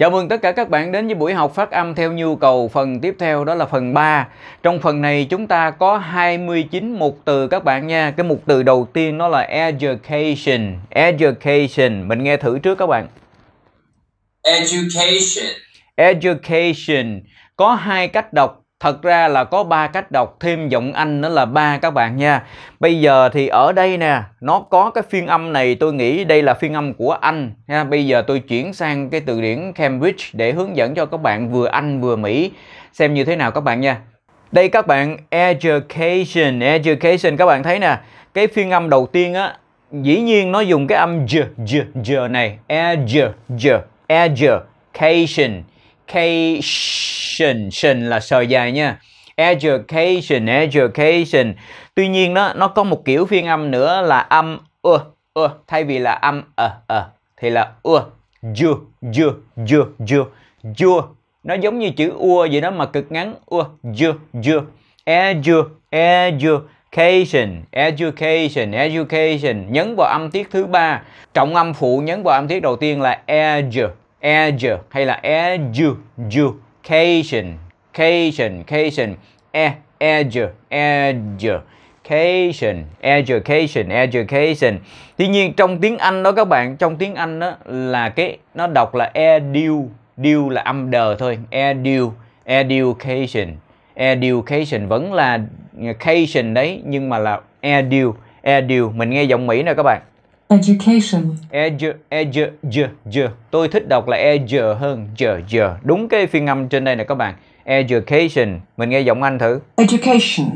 Chào mừng tất cả các bạn đến với buổi học phát âm theo nhu cầu. Phần tiếp theo đó là phần 3. Trong phần này chúng ta có 29 mục từ các bạn nha. Cái mục từ đầu tiên nó là education. Education. Mình nghe thử trước các bạn. Education. Education. Có hai cách đọc. Thật ra là có 3 cách đọc, thêm giọng Anh nữa là 3 các bạn nha. Bây giờ thì ở đây nè, nó có cái phiên âm này, tôi nghĩ đây là phiên âm của Anh ha. Bây giờ tôi chuyển sang cái từ điển Cambridge để hướng dẫn cho các bạn vừa Anh vừa Mỹ xem như thế nào các bạn nha. Đây các bạn, education, education các bạn thấy nè, cái phiên âm đầu tiên á, dĩ nhiên nó dùng cái âm j này, education. Education là sờ dài nha. Education. Tuy nhiên đó, nó có một kiểu phiên âm nữa là âm thay vì là âm thì là ju. Nó giống như chữ ua vậy đó mà cực ngắn. Education. Nhấn vào âm tiết thứ ba, trọng âm phụ nhấn vào âm tiết đầu tiên là edu hay là education. Education. Tuy nhiên trong tiếng Anh đó các bạn, trong tiếng Anh đó là cái nó đọc là edu là âm đờ thôi. Education vẫn là cation đấy, nhưng mà là edu. Mình nghe giọng Mỹ nè các bạn. Education. Tôi thích đọc là edu hơn giờ. Đúng cái phiên âm trên đây nè các bạn. Education. Mình nghe giọng Anh thử. Education.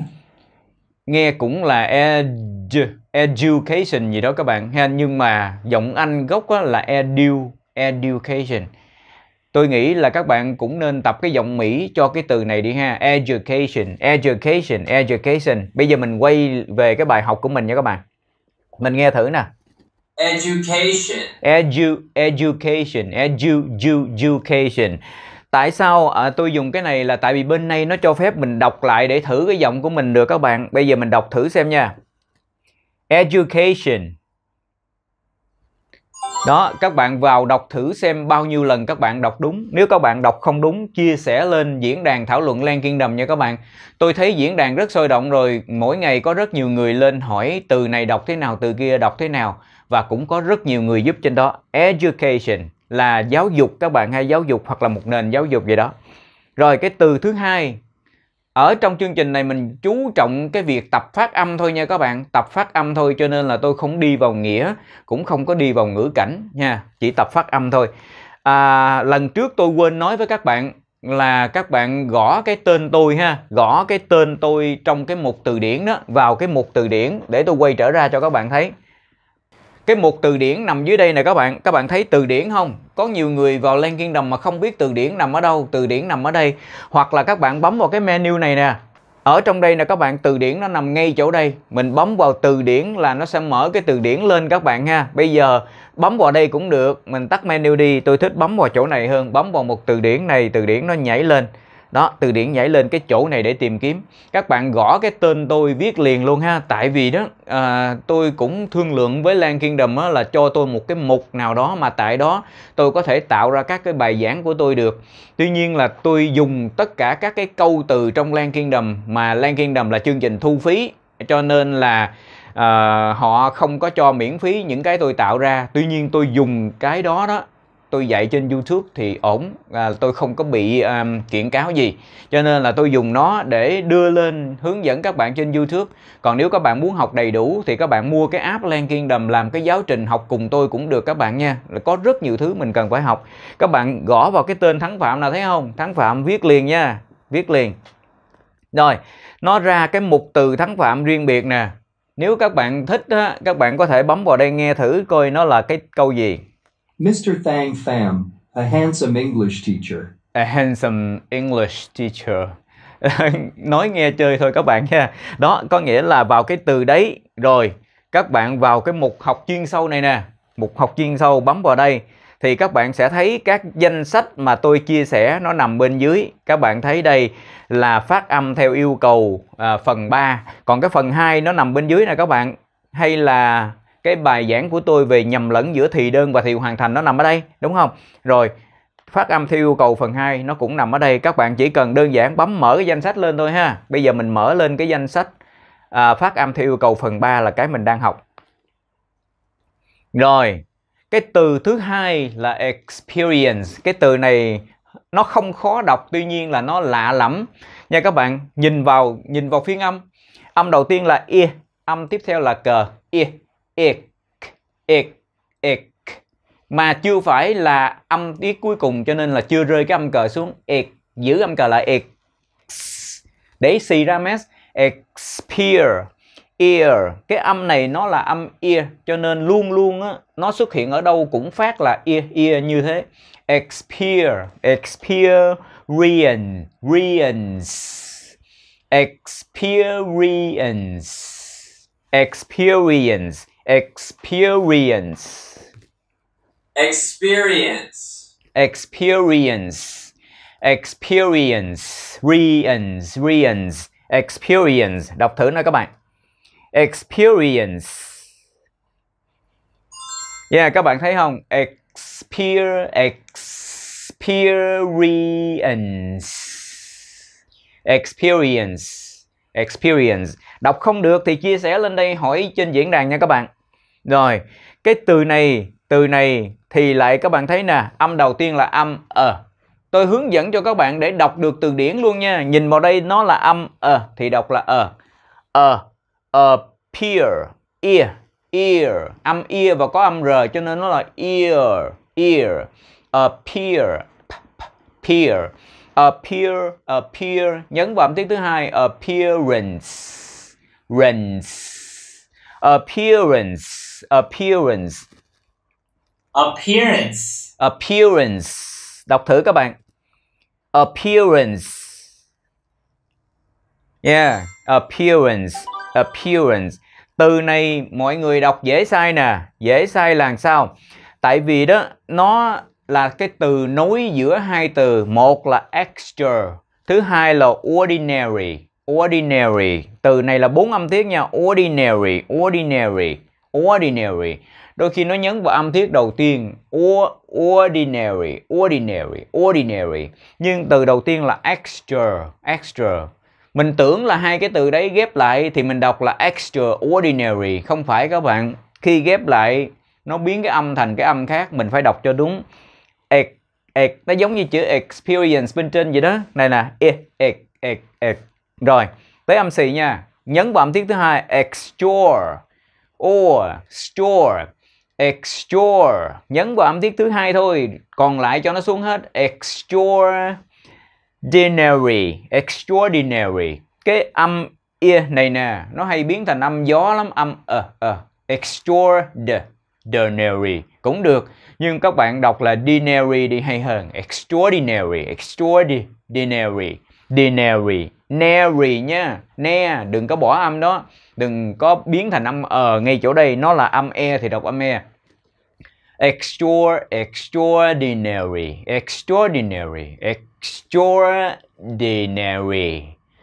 Nghe cũng là education gì đó các bạn ha, nhưng mà giọng Anh gốc là education. Tôi nghĩ là các bạn cũng nên tập cái giọng Mỹ cho cái từ này đi ha. Education. Bây giờ mình quay về cái bài học của mình nha các bạn. Mình nghe thử nè. Education. Tại sao tôi dùng cái này là tại vì bên này nó cho phép mình đọc lại để thử cái giọng của mình được các bạn. Bây giờ mình đọc thử xem nha. Education. Đó, các bạn vào đọc thử xem bao nhiêu lần các bạn đọc đúng. Nếu các bạn đọc không đúng, chia sẻ lên diễn đàn thảo luận Lang Kingdom nha các bạn. Tôi thấy diễn đàn rất sôi động rồi, mỗi ngày có rất nhiều người lên hỏi từ này đọc thế nào, từ kia đọc thế nào. Và cũng có rất nhiều người giúp trên đó. Education là giáo dục các bạn, hay giáo dục hoặc là một nền giáo dục vậy đó. Rồi cái từ thứ hai, ở trong chương trình này mình chú trọng cái việc tập phát âm thôi nha các bạn. Tập phát âm thôi, cho nên là tôi không đi vào nghĩa, cũng không có đi vào ngữ cảnh nha. Chỉ tập phát âm thôi. Lần trước tôi quên nói với các bạn là các bạn gõ cái tên tôi ha. Gõ cái tên tôi trong cái mục từ điển đó, vào cái mục từ điển để tôi quay trở ra cho các bạn thấy. Cái mục từ điển nằm dưới đây nè các bạn. Các bạn thấy từ điển không? Có nhiều người vào Lang Kingdom mà không biết từ điển nằm ở đâu. Từ điển nằm ở đây. Hoặc là các bạn bấm vào cái menu này nè. Ở trong đây nè các bạn, từ điển nó nằm ngay chỗ đây. Mình bấm vào từ điển là nó sẽ mở cái từ điển lên các bạn ha. Bây giờ bấm vào đây cũng được. Mình tắt menu đi. Tôi thích bấm vào chỗ này hơn. Bấm vào một từ điển này, từ điển nó nhảy lên. Đó, từ điển nhảy lên cái chỗ này để tìm kiếm. Các bạn gõ cái tên tôi viết liền luôn ha. Tại vì đó tôi cũng thương lượng với Lang Kingdom á, là cho tôi một cái mục nào đó mà tại đó tôi có thể tạo ra các cái bài giảng của tôi được. Tuy nhiên là tôi dùng tất cả các cái câu từ trong Lang Kingdom, mà Lang Kingdom là chương trình thu phí, cho nên là họ không có cho miễn phí những cái tôi tạo ra. Tuy nhiên tôi dùng cái đó đó, tôi dạy trên YouTube thì ổn, tôi không có bị kiện cáo gì. Cho nên là tôi dùng nó để đưa lên hướng dẫn các bạn trên YouTube. Còn nếu các bạn muốn học đầy đủ thì các bạn mua cái app Lang Kingdom làm cái giáo trình học cùng tôi cũng được các bạn nha. Là có rất nhiều thứ mình cần phải học. Các bạn gõ vào cái tên Thắng Phạm nào thấy không? Thắng Phạm viết liền nha, viết liền. Rồi, nó ra cái mục từ Thắng Phạm riêng biệt nè. Nếu các bạn thích á, các bạn có thể bấm vào đây nghe thử coi nó là cái câu gì. Mr. Thang Pham, a handsome English teacher. A handsome English teacher. Nói nghe chơi thôi các bạn nha. Đó, có nghĩa là vào cái từ đấy rồi các bạn vào cái mục học chuyên sâu này nè. Mục học chuyên sâu, bấm vào đây thì các bạn sẽ thấy các danh sách mà tôi chia sẻ nó nằm bên dưới. Các bạn thấy đây là phát âm theo yêu cầu phần 3. Còn cái phần 2 nó nằm bên dưới nè các bạn. Hay là cái bài giảng của tôi về nhầm lẫn giữa thì đơn và thì hoàn thành nó nằm ở đây, đúng không? Rồi Phát âm theo yêu cầu phần 2 nó cũng nằm ở đây. Các bạn chỉ cần đơn giản bấm mở cái danh sách lên thôi ha. Bây giờ mình mở lên cái danh sách phát âm theo yêu cầu phần 3 là cái mình đang học. Rồi, cái từ thứ hai là experience. Cái từ này nó không khó đọc, tuy nhiên là nó lạ lắm nha các bạn. Nhìn vào phiên âm. Âm đầu tiên là e, âm tiếp theo là cờ, e, mà chưa phải là âm tiết cuối cùng, cho nên là chưa rơi cái âm cờ xuống. E, giữ âm cờ lại e. Để xì ra mess. Experience, ear. Cái âm này nó là âm ear, cho nên luôn luôn á, nó xuất hiện ở đâu cũng phát là ear, ear như thế. Experience, experience, experience, experience, experience, experience, experience, experience, experience, experience. Đọc thử nữa các bạn. Experience. Yeah, các bạn thấy không? Experience. Experience. Experience. Đọc không được thì chia sẻ lên đây hỏi trên diễn đàn nha các bạn. Rồi, cái từ này thì lại các bạn thấy nè, âm đầu tiên là âm ờ. Tôi hướng dẫn cho các bạn để đọc được từ điển luôn nha. Nhìn vào đây nó là âm ờ thì đọc là ờ. Appear, ear, ear, âm ear và có âm r cho nên nó là ear, ear. Appear, appear, appear, appear, nhấn vào âm tiếng thứ hai, appearance, rance, appearance, appearance, appearance, appearance. Đọc thử các bạn. Appearance. Yeah, appearance, appearance. Từ này mọi người đọc dễ sai nè. Dễ sai là sao? Tại vì đó nó là cái từ nối giữa hai từ, một là extra, thứ hai là ordinary, ordinary. Từ này là 4 âm tiết nha. Ordinary, ordinary, ordinary. Đôi khi nó nhấn vào âm tiết đầu tiên, ordinary, ordinary, ordinary. Nhưng từ đầu tiên là extra, extra. Mình tưởng là hai cái từ đấy ghép lại thì mình đọc là extraordinary. Không phải các bạn. Khi ghép lại nó biến cái âm thành cái âm khác. Mình phải đọc cho đúng. Nó giống như chữ experience bên trên vậy đó. Này nè. Rồi. Tới âm xì nha. Nhấn vào âm tiết thứ hai. Extra. Or. Store. Extra. Nhấn vào âm tiết thứ hai thôi. Còn lại cho nó xuống hết. Extra. Ordinary, extraordinary. Cái âm ear này nè, nó hay biến thành âm gió lắm. Âm extraordinary cũng được, nhưng các bạn đọc là ordinary đi hay hơn. Extraordinary, extraordinary, ordinary, nary nha. Ne, đừng có bỏ âm đó, đừng có biến thành âm ngay chỗ đây. Nó là âm e thì đọc âm e. Extraordinary, extraordinary, extraordinary,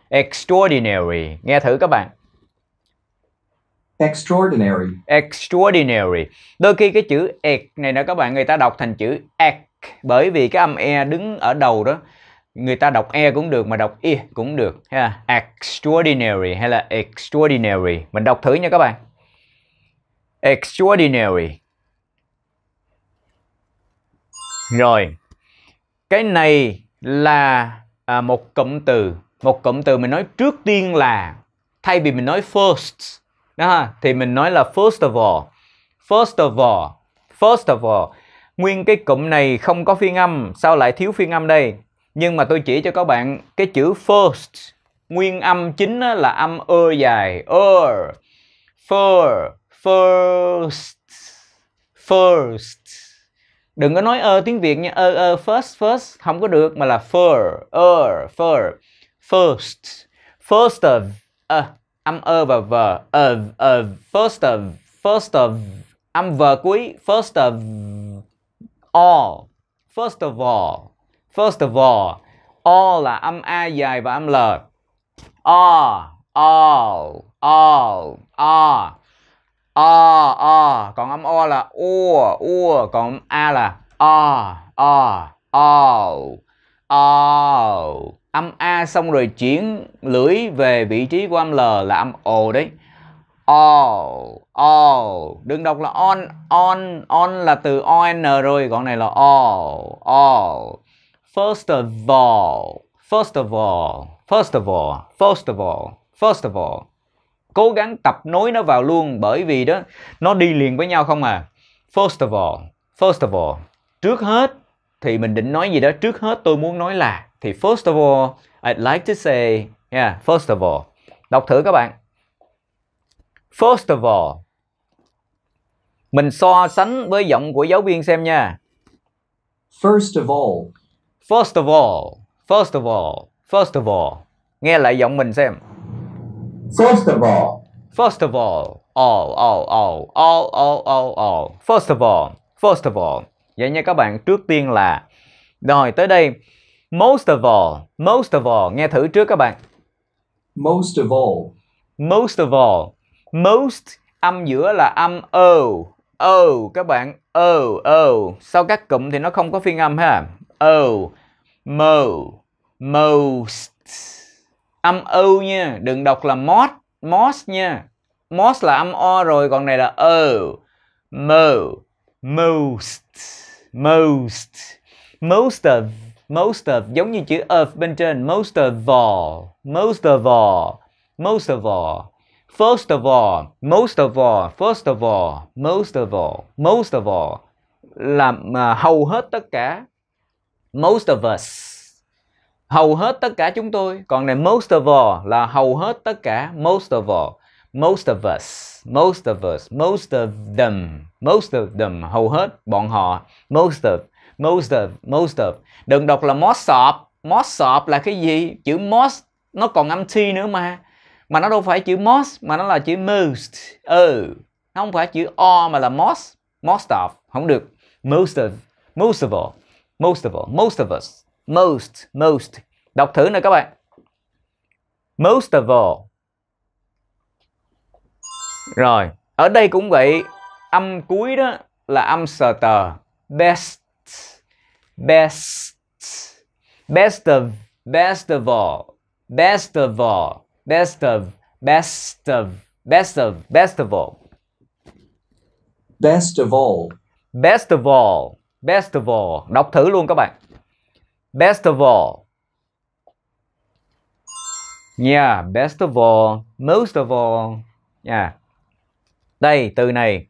extraordinary. Nghe thử các bạn. Extraordinary, extraordinary. Đôi khi cái chữ ek này nè các bạn, người ta đọc thành chữ ek, bởi vì cái âm e đứng ở đầu đó. Người ta đọc e cũng được mà đọc e cũng được ha. Extraordinary hay là extraordinary. Mình đọc thử nha các bạn. Extraordinary. Rồi, cái này là một cụm từ. Một cụm từ mình nói trước tiên là, thay vì mình nói first đó, thì mình nói là first of all. First of all, first of all. Nguyên cái cụm này không có phiên âm. Sao lại thiếu phiên âm đây? Nhưng mà tôi chỉ cho các bạn cái chữ first. Nguyên âm chính là âm ơ dài. Fur, first, first. Đừng có nói tiếng Việt nha. First, first không có được, mà là fur, fur, first, first of, âm và v, first of, âm v cuối, first of all, first of all, first of all. All là âm a dài và âm l. All. Còn âm o là o, còn âm a là o, O. O. Âm A xong rồi chuyển lưỡi về vị trí của âm L là âm O đấy. O. O. Đừng đọc là on. On. On là từ on rồi. Còn này là O. O. First of all. First of all. First of all. First of all. First of all. Cố gắng tập nối nó vào luôn, bởi vì đó nó đi liền với nhau không à. First of all. First of all. Trước hết thì mình định nói gì đó. Trước hết tôi muốn nói là, thì first of all I'd like to say. Yeah, first of all. Đọc thử các bạn. First of all. Mình so sánh với giọng của giáo viên xem nha. First of all. First of all. First of all. First of all. Nghe lại giọng mình xem. First of all. First of all. All. First of all. First of all. Vậy nha các bạn, trước tiên là. Rồi tới đây. Most of all. Most of all. Nghe thử trước các bạn. Most of all. Most of all. Most, âm giữa là âm O. O các bạn. O. O. Sau các cụm thì nó không có phiên âm ha. O. Mo. Most. Âm O nha, đừng đọc là most. Most nha. Most là âm O rồi, còn này là O. Mo. Most. Most. Most of. Most of giống như chữ of bên trên. Most of all. Most of all. Most of all. First of all. Most of all. First of all. Most of all. Most of all. Là hầu hết tất cả. Most of us. Hầu hết tất cả chúng tôi. Còn này most of all là hầu hết tất cả. Most of all. Most of us. Most of us. Most of them. Most of them. Hầu hết bọn họ. Most of. Most of. Most of. Đừng đọc là most of. Most of là cái gì? Chữ most nó còn âm t nữa mà. Mà nó đâu phải chữ most, mà nó là chữ most. Nó không phải chữ o mà là most. Most of. Không được. Most of. Most of all. Most of all. Most of us. Most. Most. Đọc thử nè các bạn. Most of all. Rồi. Ở đây cũng vậy. Âm cuối đó là âm sờ tờ. Best. Best. Best of. Best of all. Best of all. Best of. Best of. Best of. Best of all. Best of all. Best of all. Best of all. Đọc thử luôn các bạn. Best of all. Yeah, best of all. Most of all. Yeah. Đây, từ này.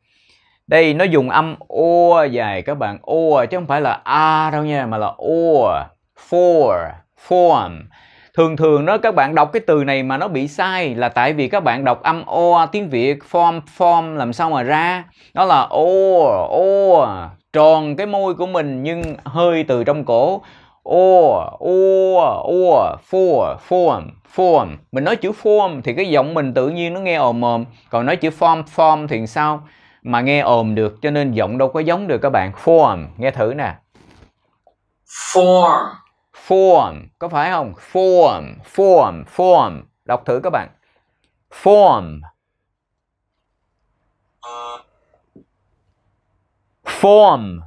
Đây, nó dùng âm O dài các bạn. O, chứ không phải là A đâu nha, mà là O. For. Form. Thường thường đó các bạn đọc cái từ này mà nó bị sai là tại vì các bạn đọc âm O tiếng Việt. Form. Form làm sao mà ra. Đó là O. O. Tròn cái môi của mình nhưng hơi từ trong cổ. Or, form. Mình nói chữ form thì cái giọng mình tự nhiên nó nghe ồm ồm. Còn nói chữ form thì sao mà nghe ồm được, cho nên giọng đâu có giống được các bạn. Form, nghe thử nè. Form, có phải không? Form. Đọc thử các bạn. Form.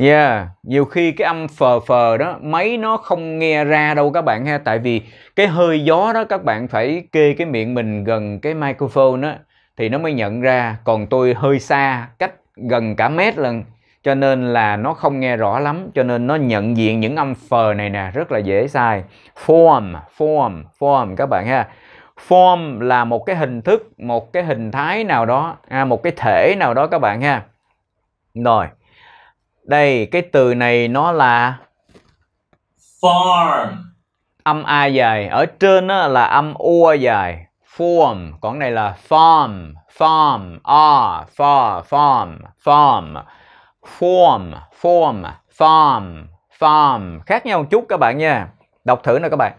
Yeah, nhiều khi cái âm phờ đó máy nó không nghe ra đâu các bạn ha. Tại vì cái hơi gió đó các bạn phải kê cái miệng mình gần cái microphone đó thì nó mới nhận ra. Còn tôi hơi xa, cách gần cả mét lần, cho nên là nó không nghe rõ lắm. Cho nên nó nhận diện những âm phờ này nè rất là dễ sai. Form các bạn ha. Form là một cái hình thức, một cái hình thái nào đó, một cái thể nào đó các bạn ha. Rồi. Đây, cái từ này nó là form. Âm A dài. Ở trên đó là âm O dài. Form. Còn này là form. A, form. Khác nhau một chút các bạn nha. Đọc thử nè các bạn.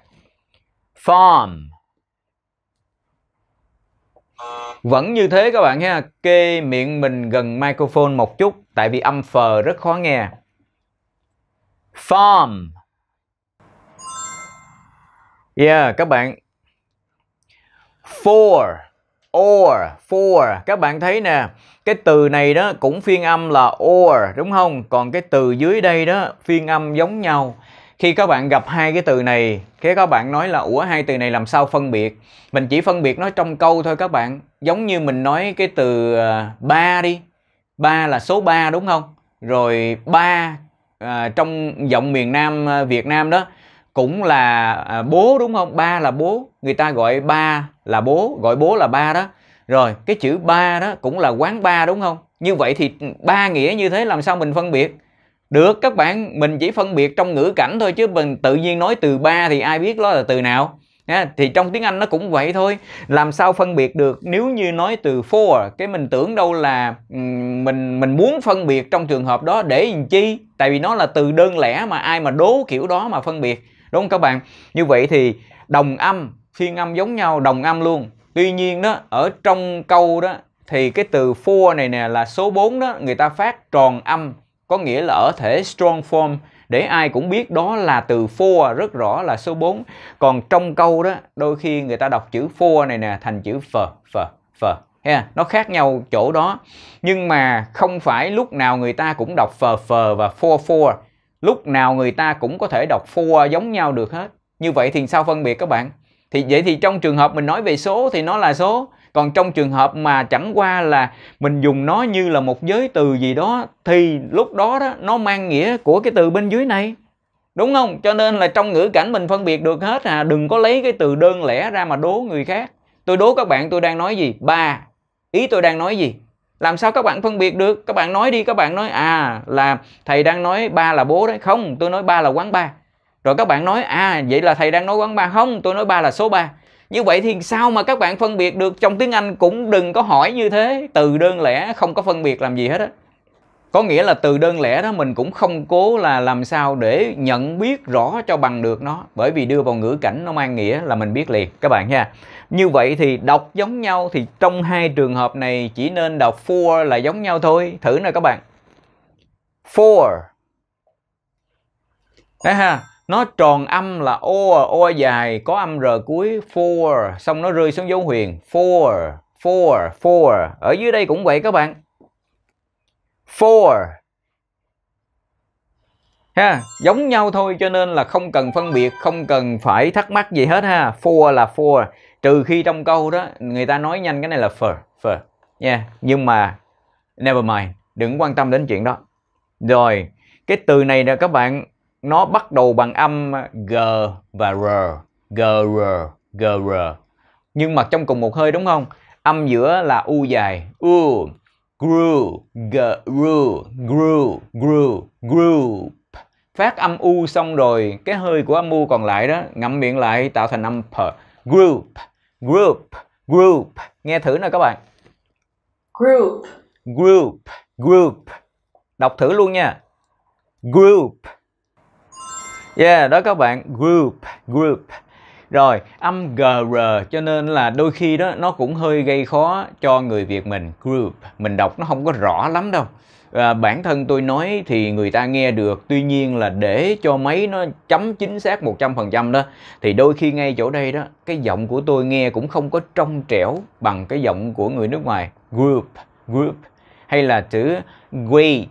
Form. Vẫn như thế các bạn ha. Kê miệng mình gần microphone một chút, tại vì âm phờ rất khó nghe. Form. Yeah các bạn. For. or, for. Các bạn thấy nè, cái từ này đó cũng phiên âm là or, đúng không? Còn cái từ dưới đây đó phiên âm giống nhau. Khi các bạn gặp hai cái từ này, khi các bạn nói là ủa hai từ này làm sao phân biệt? Mình chỉ phân biệt nó trong câu thôi các bạn. Giống như mình nói cái từ ba đi. Ba là số 3 đúng không? Rồi ba trong giọng miền Nam Việt Nam đó cũng là bố đúng không? Ba là bố. Người ta gọi ba là bố, gọi bố là ba đó. Rồi cái chữ ba đó cũng là quán ba đúng không? Như vậy thì ba nghĩa như thế làm sao mình phân biệt? Được các bạn, mình chỉ phân biệt trong ngữ cảnh thôi chứ mình tự nhiên nói từ ba thì ai biết đó là từ nào. Thì trong tiếng Anh nó cũng vậy thôi. Làm sao phân biệt được nếu như nói từ for? Cái mình tưởng đâu là mình muốn phân biệt trong trường hợp đó để làm chi? Tại vì nó là từ đơn lẻ mà ai mà đố kiểu đó mà phân biệt. Đúng không các bạn? Như vậy thì đồng âm, phiên âm giống nhau, đồng âm luôn. Tuy nhiên đó, ở trong câu đó thì cái từ for này nè là số 4 đó, người ta phát tròn âm. Có nghĩa là ở thể strong form để ai cũng biết đó là từ for, rất rõ là số 4. Còn trong câu đó, đôi khi người ta đọc chữ for này nè thành chữ phờ. Yeah, nó khác nhau chỗ đó. Nhưng mà không phải lúc nào người ta cũng đọc phờ và for. Lúc nào người ta cũng có thể đọc for giống nhau được hết. Như vậy thì sao phân biệt các bạn? Thì vậy thì trong trường hợp mình nói về số thì nó là số. Còn trong trường hợp mà chẳng qua là mình dùng nó như là một giới từ gì đó thì lúc đó đó nó mang nghĩa của cái từ bên dưới này. Đúng không? Cho nên là trong ngữ cảnh mình phân biệt được hết à. Đừng có lấy cái từ đơn lẻ ra mà đố người khác. Tôi đố các bạn tôi đang nói gì? Ba. Ý tôi đang nói gì? Làm sao các bạn phân biệt được? Các bạn nói đi, các bạn nói à là thầy đang nói ba là bố đấy. Không, tôi nói ba là quán ba. Rồi các bạn nói à vậy là thầy đang nói quán ba. Không, tôi nói ba là số 3. Như vậy thì sao mà các bạn phân biệt được? Trong tiếng Anh cũng đừng có hỏi như thế. Từ đơn lẻ không có phân biệt làm gì hết á. Có nghĩa là từ đơn lẻ đó mình cũng không cố là làm sao để nhận biết rõ cho bằng được nó. Bởi vì đưa vào ngữ cảnh nó mang nghĩa là mình biết liền các bạn nha. Như vậy thì đọc giống nhau thì trong hai trường hợp này chỉ nên đọc for là giống nhau thôi. Thử nè các bạn. For. Đấy ha. Nó tròn âm là o dài, có âm r cuối, for, xong nó rơi xuống dấu huyền, for. Ở dưới đây cũng vậy các bạn. For. Ha, giống nhau thôi cho nên là không cần phân biệt, không cần phải thắc mắc gì hết ha. For là for, trừ khi trong câu đó người ta nói nhanh cái này là for. Yeah. Nhưng mà never mind, đừng quan tâm đến chuyện đó. Rồi, cái từ này nè các bạn, nó bắt đầu bằng âm G và R. G, R. Nhưng mà trong cùng một hơi đúng không? Âm giữa là U dài. U. Grew. G, Grew. Phát âm U xong rồi, cái hơi của âm U còn lại đó, ngậm miệng lại tạo thành âm P. Group. Nghe thử nè các bạn. Group. Đọc thử luôn nha. Group. Yeah, đó các bạn, group. Rồi, âm gr cho nên là đôi khi đó nó cũng hơi gây khó cho người Việt mình. Group, mình đọc nó không có rõ lắm đâu. Bản thân tôi nói thì người ta nghe được. Tuy nhiên là để cho máy nó chấm chính xác 100% đó, thì đôi khi ngay chỗ đây đó, cái giọng của tôi nghe cũng không có trong trẻo bằng cái giọng của người nước ngoài. Group. Hay là chữ great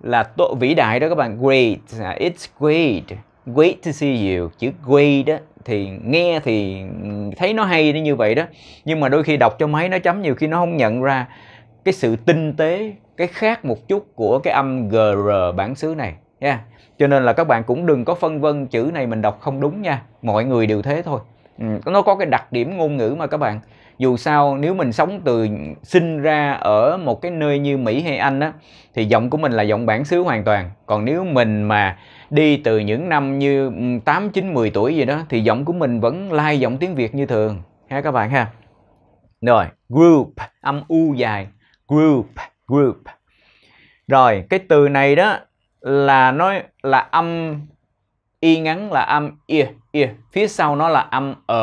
là vĩ đại đó các bạn. Great, it's great. Great to see you. Chữ great đó thì nghe thì thấy nó hay như vậy đó. Nhưng mà đôi khi đọc cho máy nó chấm nhiều khi nó không nhận ra cái sự tinh tế, cái khác một chút của cái âm gr bản xứ này nha. Yeah. Cho nên là các bạn cũng đừng có phân vân chữ này mình đọc không đúng nha. Mọi người đều thế thôi. Nó có cái đặc điểm ngôn ngữ mà các bạn. Dù sao nếu mình sống từ sinh ra ở một cái nơi như Mỹ hay Anh á, thì giọng của mình là giọng bản xứ hoàn toàn. Còn nếu mình mà đi từ những năm như 8, 9, 10 tuổi gì đó thì giọng của mình vẫn lai giọng tiếng Việt như thường ha các bạn ha. Rồi, group, âm U dài, group. Rồi, cái từ này đó là nói là âm Y ngắn là âm e, phía sau nó là âm r.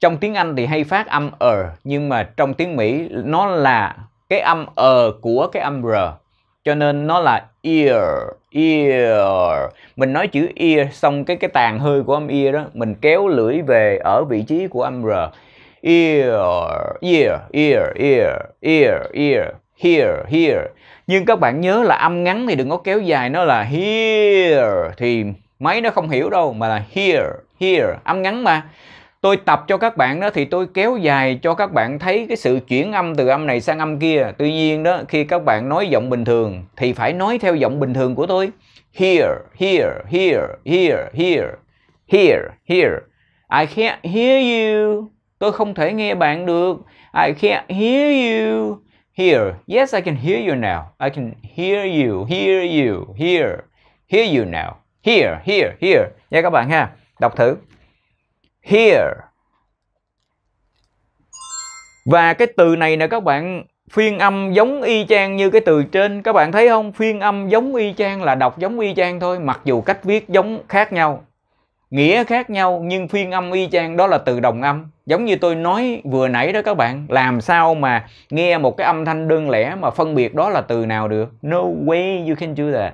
Trong tiếng Anh thì hay phát âm r, nhưng mà trong tiếng Mỹ nó là cái âm r của cái âm r. Cho nên nó là ear. Mình nói chữ ear xong cái tàn hơi của âm ear đó, mình kéo lưỡi về ở vị trí của âm r. ear, ear, ear, ear, ear, ear, here, here. Nhưng các bạn nhớ là âm ngắn thì đừng có kéo dài, nó là here thì máy nó không hiểu đâu, mà là here, here, âm ngắn mà. Tôi tập cho các bạn đó thì tôi kéo dài cho các bạn thấy cái sự chuyển âm từ âm này sang âm kia. Tuy nhiên đó, khi các bạn nói giọng bình thường thì phải nói theo giọng bình thường của tôi. Here, here, here, here, here, here, here. I can't hear you. Tôi không thể nghe bạn được. I can't hear you. Here. Yes, I can hear you now. I can hear you, hear you, here. Hear you now. Here, here, here. Nha các bạn ha. Đọc thử. Here. Và cái từ này nè các bạn, phiên âm giống y chang như cái từ trên. Các bạn thấy không? Phiên âm giống y chang là đọc giống y chang thôi. Mặc dù cách viết giống khác nhau, nghĩa khác nhau, nhưng phiên âm y chang, đó là từ đồng âm. Giống như tôi nói vừa nãy đó các bạn, làm sao mà nghe một cái âm thanh đơn lẻ mà phân biệt đó là từ nào được? No way you can do that.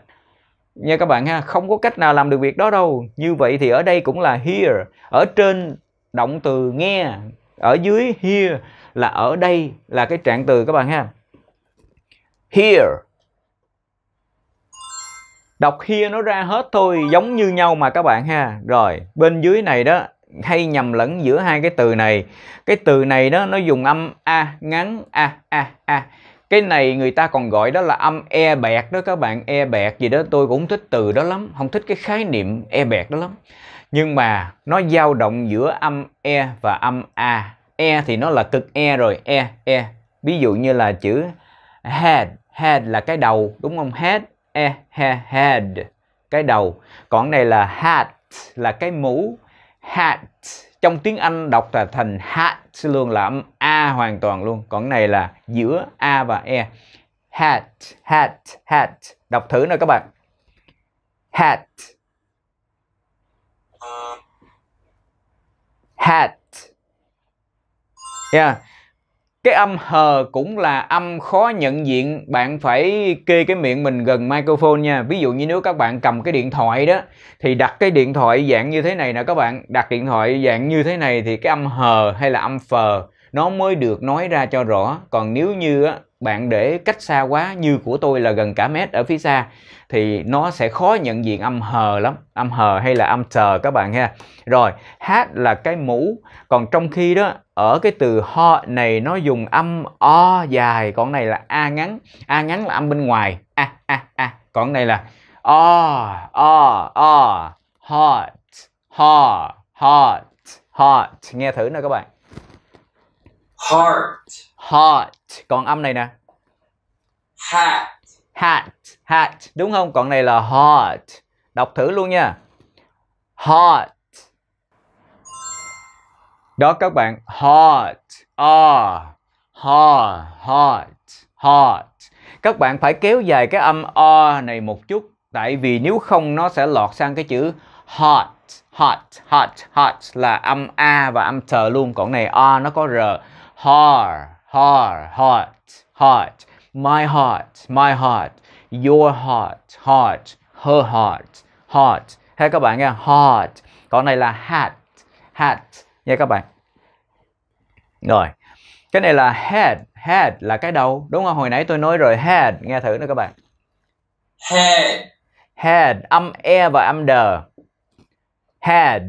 Nha các bạn ha, không có cách nào làm được việc đó đâu. Như vậy thì ở đây cũng là here. Ở trên động từ nghe, ở dưới here là ở đây là cái trạng từ các bạn ha. Here. Đọc here nó ra hết thôi, giống như nhau mà các bạn ha. Rồi, bên dưới này đó hay nhầm lẫn giữa hai cái từ này. Cái từ này đó nó dùng âm a ngắn, a. Cái này người ta còn gọi đó là âm e bẹt đó các bạn, e bẹt gì đó. Tôi cũng thích từ đó lắm, không thích cái khái niệm e bẹt đó lắm. Nhưng mà nó dao động giữa âm e và âm a. E thì nó là cực e rồi, e. Ví dụ như là chữ head, head là cái đầu, đúng không? Head, head, cái đầu. Còn này là hat, là cái mũ. Hat, trong tiếng Anh đọc là thành hat luôn, là âm a hoàn toàn luôn. Còn này là giữa a và e. Hat, hat, hat. Đọc thử nè các bạn. Hat. Hat. Yeah. Cái âm hờ cũng là âm khó nhận diện. Bạn phải kê cái miệng mình gần microphone nha. Ví dụ như nếu các bạn cầm cái điện thoại đó, thì đặt cái điện thoại dạng như thế này nè các bạn. Đặt điện thoại dạng như thế này thì cái âm hờ hay là âm phờ nó mới được nói ra cho rõ. Còn nếu như á, bạn để cách xa quá, như của tôi là gần cả mét ở phía xa, thì nó sẽ khó nhận diện âm hờ lắm. Âm hờ hay là âm sờ các bạn ha. Rồi, hát là cái mũ. Còn trong khi đó, ở cái từ ho này nó dùng âm o dài. Còn này là a ngắn. A ngắn là âm bên ngoài. A. Còn này là o. Hot, hot, hot, hot. Nghe thử nè các bạn. Heart. Hot. Còn âm này nè. Hat. Hat. Hat. Đúng không? Còn này là hot. Đọc thử luôn nha. Hot. Đó các bạn. Hot. O. Hot. Hot. Hot. Các bạn phải kéo dài cái âm O này một chút. Tại vì nếu không nó sẽ lọt sang cái chữ hot. Hot. Hot. Hot là âm A và âm T luôn. Còn này O nó có R. Hot. Hot, hot, hot. My heart, my heart. Your heart, heart. Her heart, heart. Hay các bạn nghe heart. Còn này là hat, hat nha các bạn. Rồi, cái này là head, head là cái đầu, đúng không? Hồi nãy tôi nói rồi, head. Nghe thử nữa các bạn. Head, head, âm e và âm d. Head.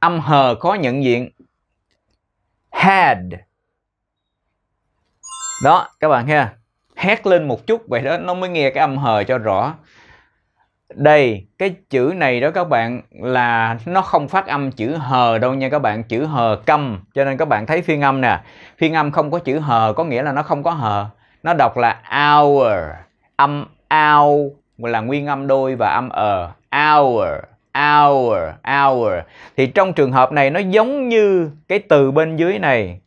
Âm hờ khó nhận diện. Had. Đó các bạn ha. Hét lên một chút vậy đó nó mới nghe cái âm hờ cho rõ. Đây, cái chữ này đó các bạn là nó không phát âm chữ hờ đâu nha các bạn. Chữ hờ câm. Cho nên các bạn thấy phiên âm nè. Phiên âm không có chữ hờ có nghĩa là nó không có hờ. Nó đọc là hour. Âm ao là nguyên âm đôi và âm ờ. Hour. Hour, hour. Thì trong trường hợp này nó giống như cái từ bên dưới này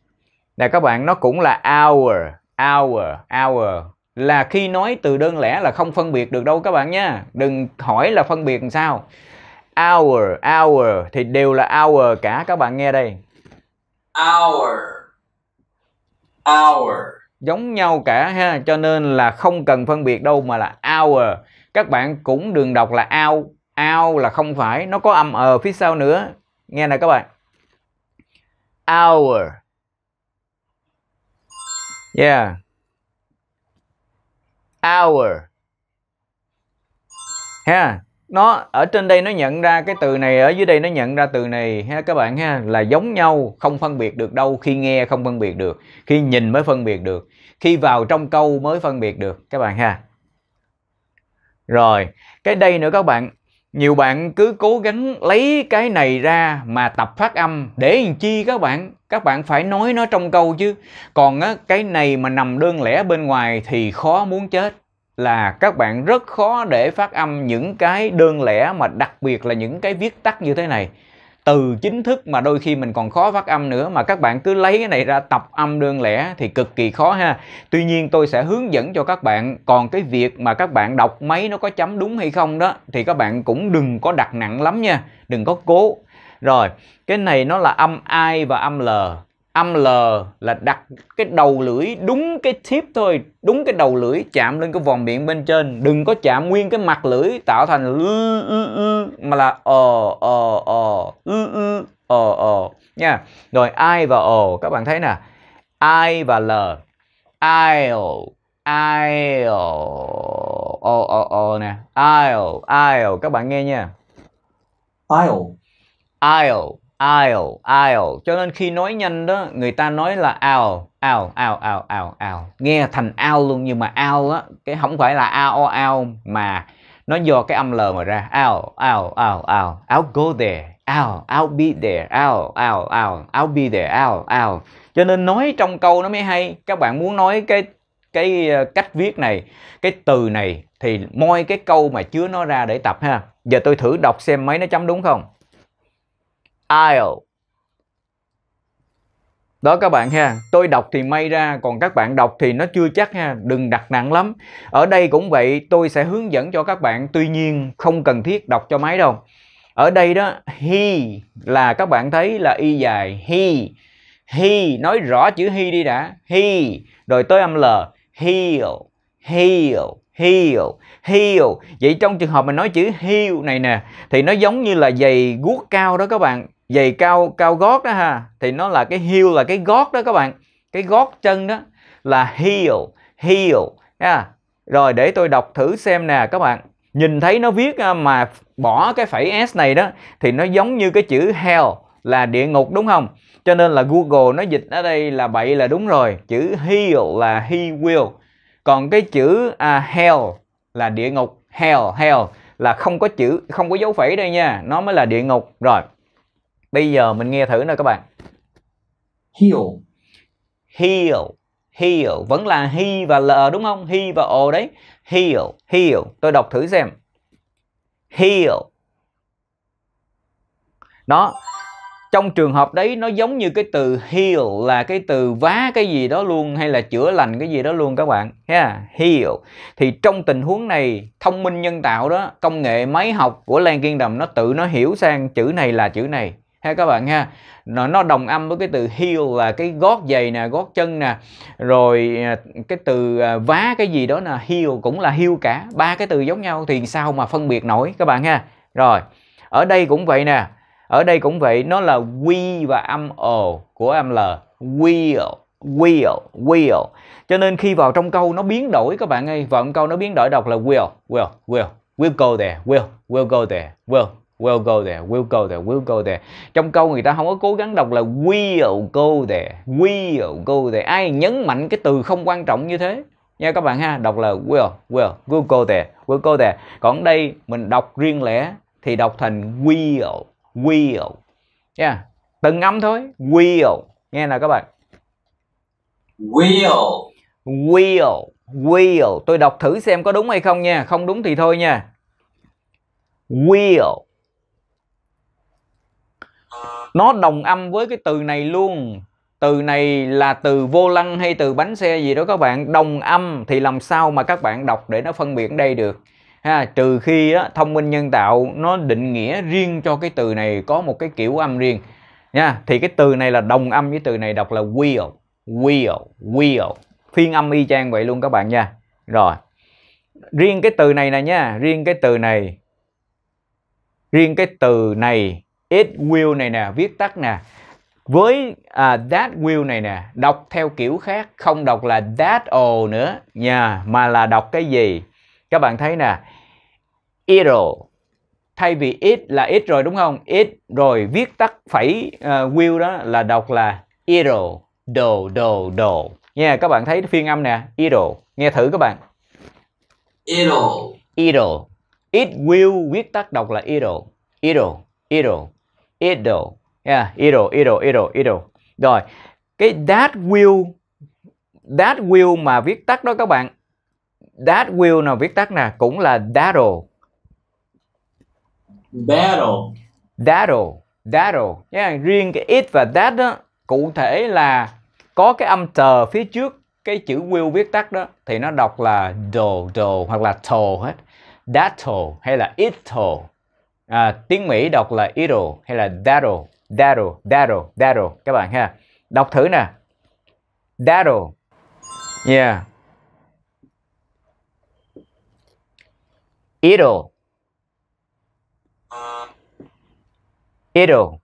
nè các bạn, nó cũng là hour, hour, hour. Là khi nói từ đơn lẻ là không phân biệt được đâu các bạn nha. Đừng hỏi là phân biệt làm sao. Hour, hour thì đều là hour cả. Các bạn nghe đây. Hour, hour. Giống nhau cả ha. Cho nên là không cần phân biệt đâu mà là hour. Các bạn cũng đừng đọc là ao Ao là không phải, nó có âm ở phía sau nữa. Nghe này các bạn. Hour. Yeah. Hour. Ha, nó ở trên đây nó nhận ra cái từ này, ở dưới đây nó nhận ra từ này ha các bạn ha, là giống nhau, không phân biệt được đâu, khi nghe không phân biệt được, khi nhìn mới phân biệt được, khi vào trong câu mới phân biệt được các bạn ha. Rồi, cái đây nữa các bạn, nhiều bạn cứ cố gắng lấy cái này ra mà tập phát âm để làm chi các bạn phải nói nó trong câu chứ. Còn á, cái này mà nằm đơn lẻ bên ngoài thì khó muốn chết, là các bạn rất khó để phát âm những cái đơn lẻ mà đặc biệt là những cái viết tắt như thế này. Từ chính thức mà đôi khi mình còn khó phát âm nữa mà các bạn cứ lấy cái này ra tập âm đơn lẻ thì cực kỳ khó ha. Tuy nhiên tôi sẽ hướng dẫn cho các bạn, còn cái việc mà các bạn đọc máy nó có chấm đúng hay không đó thì các bạn cũng đừng có đặt nặng lắm nha, đừng có cố. Rồi, cái này nó là âm I và âm L. Âm L là đặt cái đầu lưỡi đúng cái tip thôi, đúng cái đầu lưỡi chạm lên cái vòng miệng bên trên, đừng có chạm nguyên cái mặt lưỡi tạo thành mà là nha. Rồi I và O các bạn thấy nè, I và L, I o nè, I các bạn nghe nha, I cho nên khi nói nhanh đó người ta nói là ao nghe thành ao luôn, nhưng mà ao á cái không phải là ao ao mà nó do cái âm L mà ra. Ao I'll go there, ao I'll be there, ao I'll be there, ao cho nên nói trong câu nó mới hay. Các bạn muốn nói cái cách viết này, cái từ này thì moi cái câu mà chứa nó ra để tập ha. Giờ tôi thử đọc xem mấy nó chấm đúng không. I'll. Đó các bạn ha, tôi đọc thì may ra, còn các bạn đọc thì nó chưa chắc ha, đừng đặt nặng lắm. Ở đây cũng vậy, tôi sẽ hướng dẫn cho các bạn, tuy nhiên không cần thiết đọc cho máy đâu. Ở đây đó, he là các bạn thấy là y dài, he, nói rõ chữ he đi đã, he, rồi tới âm L, heel. Vậy trong trường hợp mình nói chữ heel này nè thì nó giống như là giày guốc cao đó các bạn, giày cao gót đó ha, thì nó là cái heel là cái gót đó các bạn, cái gót chân đó là heel nha. Rồi để tôi đọc thử xem nè các bạn, nhìn thấy nó viết mà bỏ cái phẩy s này đó thì nó giống như cái chữ hell là địa ngục đúng không, cho nên là Google nó dịch ở đây là bậy là đúng rồi, chữ heel là he will. Còn cái chữ hell là địa ngục, hell là không có chữ, không có dấu phẩy đây nha, nó mới là địa ngục. Rồi bây giờ mình nghe thử nè các bạn. Heel vẫn là he và l đúng không, he và o đấy. Heel tôi đọc thử xem. Heel đó, trong trường hợp đấy nó giống như cái từ heal là cái từ vá cái gì đó luôn, hay là chữa lành cái gì đó luôn các bạn ha. Heal thì trong tình huống này thông minh nhân tạo đó, công nghệ máy học của Lang Kingdom nó tự nó hiểu sang chữ này là chữ này ha các bạn ha, nó đồng âm với cái từ heel là cái gót giày nè, gót chân nè, rồi cái từ vá cái gì đó là heel cũng là heel cả, ba cái từ giống nhau thì sao mà phân biệt nổi các bạn ha. Rồi ở đây cũng vậy nè, ở đây cũng vậy, nó là we và âm o của âm l, will. Cho nên khi vào trong câu nó biến đổi các bạn ơi, vào trong câu nó biến đổi đọc là will go there, will go there, will go there, will go there, will go there. Trong câu người ta không có cố gắng đọc là will go there. Ai nhấn mạnh cái từ không quan trọng như thế nha các bạn ha, đọc là will go there, will go there. Còn đây mình đọc riêng lẻ thì đọc thành will nha, từng âm thôi, will nghe nào các bạn. Will tôi đọc thử xem có đúng hay không nha, không đúng thì thôi nha. Will nó đồng âm với cái từ này luôn, từ này là từ vô lăng hay từ bánh xe gì đó các bạn, đồng âm thì làm sao mà các bạn đọc để nó phân biệt đây được ha, trừ khi đó, thông minh nhân tạo nó định nghĩa riêng cho cái từ này có một cái kiểu âm riêng nha, thì cái từ này là đồng âm với từ này, đọc là will, phiên âm y chang vậy luôn các bạn nha. Rồi riêng cái từ này nè nha, riêng cái từ này Riêng cái từ này, it will này nè, viết tắt nè, với that will này nè, đọc theo kiểu khác, không đọc là that all nữa nha, mà là đọc cái gì? Các bạn thấy nè, it'll. Thay vì it là it rồi đúng không? It rồi viết tắt phẩy will đó là đọc là it'll, do nha. Các bạn thấy phiên âm nè, it'll. Nghe thử các bạn. It'll. It'll. It will viết tắt đọc là it'll. It'll. It'll. It'll. Yeah, it'll. Rồi, cái that will mà viết tắt đó các bạn. That will nào viết tắt nè, cũng là that'll. That'll. Yeah, riêng cái it và that đó cụ thể là có cái âm tờ phía trước cái chữ will viết tắt đó thì nó đọc là do hoặc là to hết. That'll hay là it'll. Tiếng Mỹ đọc là it'll hay là that'll các bạn ha. Đọc thử nè. That'll. Yeah. It'll. It'll.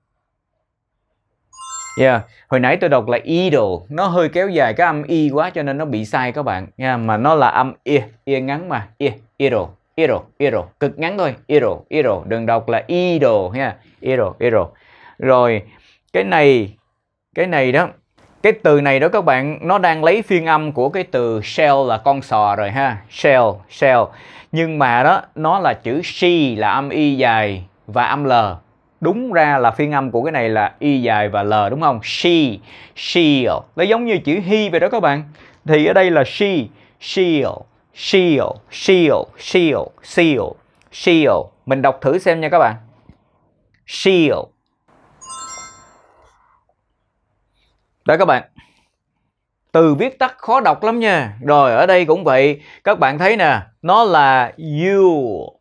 Yeah. Hồi nãy tôi đọc là it'll, nó hơi kéo dài cái âm y quá cho nên nó bị sai các bạn nha, mà nó là âm y ngắn mà. It'll, cực ngắn thôi. It'll, đừng đọc là idol nha. It'll. Rồi, cái này đó, cái từ này đó các bạn, nó đang lấy phiên âm của cái từ shell là con sò rồi ha. Shell. Nhưng mà đó, nó là chữ she là âm y dài và âm l. Đúng ra là phiên âm của cái này là y dài và l đúng không? She'll. Nó giống như chữ he vậy đó các bạn. Thì ở đây là she'll. Mình đọc thử xem nha các bạn. She'll. Đó các bạn. Từ viết tắt khó đọc lắm nha. Rồi ở đây cũng vậy. Các bạn thấy nè, nó là you.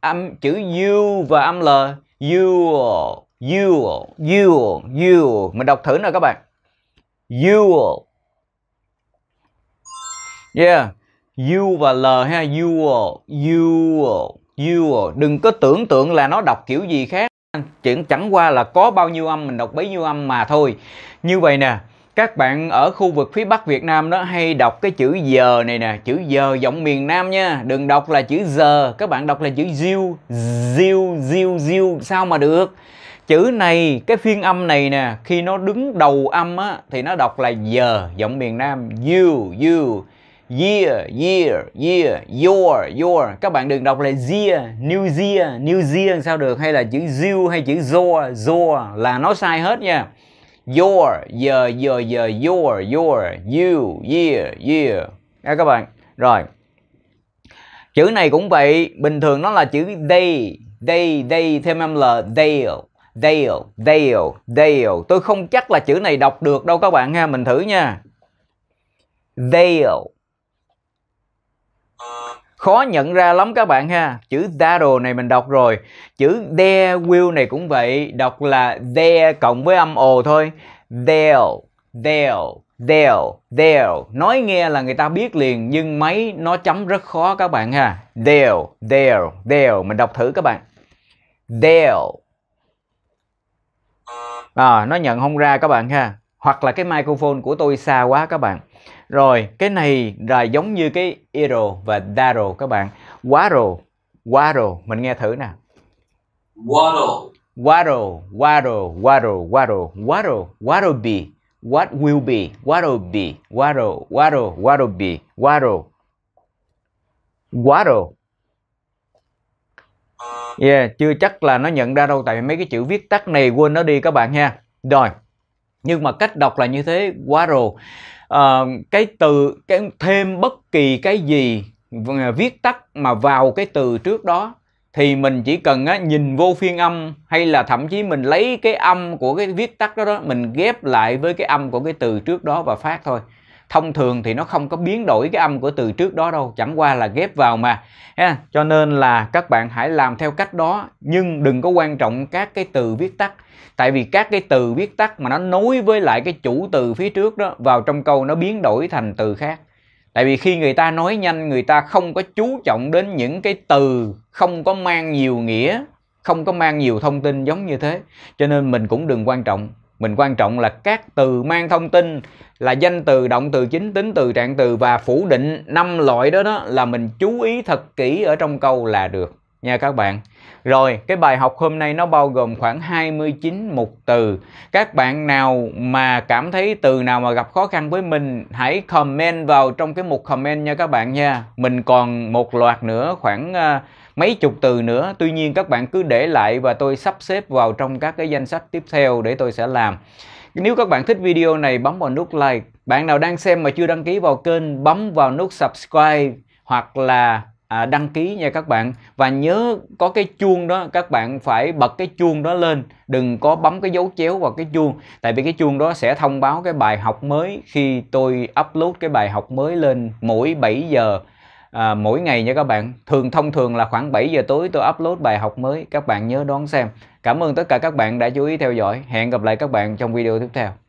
Âm chữ u và âm l. You. Mình đọc thử nè các bạn. You. Yeah, u và l ha, you. Đừng có tưởng tượng là nó đọc kiểu gì khác. Chuyện chẳng qua là có bao nhiêu âm mình đọc bấy nhiêu âm mà thôi. Như vậy nè, các bạn ở khu vực phía Bắc Việt Nam đó hay đọc cái chữ giờ này nè, chữ giờ giọng miền Nam nha, đừng đọc là chữ giờ, các bạn đọc là chữ diêu, sao mà được. Chữ này, cái phiên âm này nè, khi nó đứng đầu âm á thì nó đọc là giờ, giọng miền Nam, you. Year, your. Các bạn đừng đọc là year, new year sao được, hay là chữ you hay chữ your là nó sai hết nha. Your, you, year. Đó các bạn. Rồi. Chữ này cũng vậy, bình thường nó là chữ they thêm âm l, they'll. Tôi không chắc là chữ này đọc được đâu các bạn ha, mình thử nha. They'll. Khó nhận ra lắm các bạn ha. Chữ that'll này mình đọc rồi. Chữ there will này cũng vậy. Đọc là there cộng với âm ồ thôi. They'll. Nói nghe là người ta biết liền, nhưng máy nó chấm rất khó các bạn ha. They'll. Mình đọc thử các bạn. They'll. Nó nhận không ra các bạn ha. Hoặc là cái microphone của tôi xa quá các bạn. Rồi, cái này là giống như cái it'll và that'll các bạn. Waddle. Mình nghe thử nè. Waddle. What will be. Yeah, chưa chắc là nó nhận ra đâu, tại vì mấy cái chữ viết tắt này quên nó đi các bạn ha. Rồi. Nhưng mà cách đọc là như thế, waddle. Cái từ thêm bất kỳ cái gì viết tắt mà vào cái từ trước đó thì mình chỉ cần nhìn vô phiên âm, hay là thậm chí mình lấy cái âm của cái viết tắt đó mình ghép lại với cái âm của cái từ trước đó và phát thôi. Thông thường thì nó không có biến đổi cái âm của từ trước đó đâu, chẳng qua là ghép vào mà. Cho nên là các bạn hãy làm theo cách đó, nhưng đừng có quan trọng các cái từ viết tắt. Tại vì các cái từ viết tắt mà nó nối với lại cái chủ từ phía trước đó vào trong câu, nó biến đổi thành từ khác. Tại vì khi người ta nói nhanh, người ta không có chú trọng đến những cái từ không có mang nhiều nghĩa không có mang nhiều thông tin giống như thế. Cho nên mình cũng đừng quan trọng. Mình quan trọng là các từ mang thông tin là danh từ, động từ chính, tính từ, trạng từ và phủ định, 5 loại đó đó là mình chú ý thật kỹ ở trong câu là được nha các bạn. Rồi, cái bài học hôm nay nó bao gồm khoảng 29 mục từ. Các bạn nào mà cảm thấy từ nào mà gặp khó khăn với mình, hãy comment vào trong cái mục comment nha các bạn nha. Mình còn một loạt nữa, khoảng mấy chục từ nữa. Tuy nhiên các bạn cứ để lại và tôi sắp xếp vào trong các cái danh sách tiếp theo để tôi sẽ làm. Nếu các bạn thích video này, bấm vào nút like. Bạn nào đang xem mà chưa đăng ký vào kênh, bấm vào nút subscribe hoặc là đăng ký nha các bạn. Và nhớ có cái chuông đó, các bạn phải bật cái chuông đó lên, đừng có bấm cái dấu chéo vào cái chuông, tại vì cái chuông đó sẽ thông báo cái bài học mới khi tôi upload cái bài học mới lên mỗi 7 giờ mỗi ngày nha các bạn. Thông thường là khoảng 7 giờ tối tôi upload bài học mới, các bạn nhớ đón xem. Cảm ơn tất cả các bạn đã chú ý theo dõi, hẹn gặp lại các bạn trong video tiếp theo.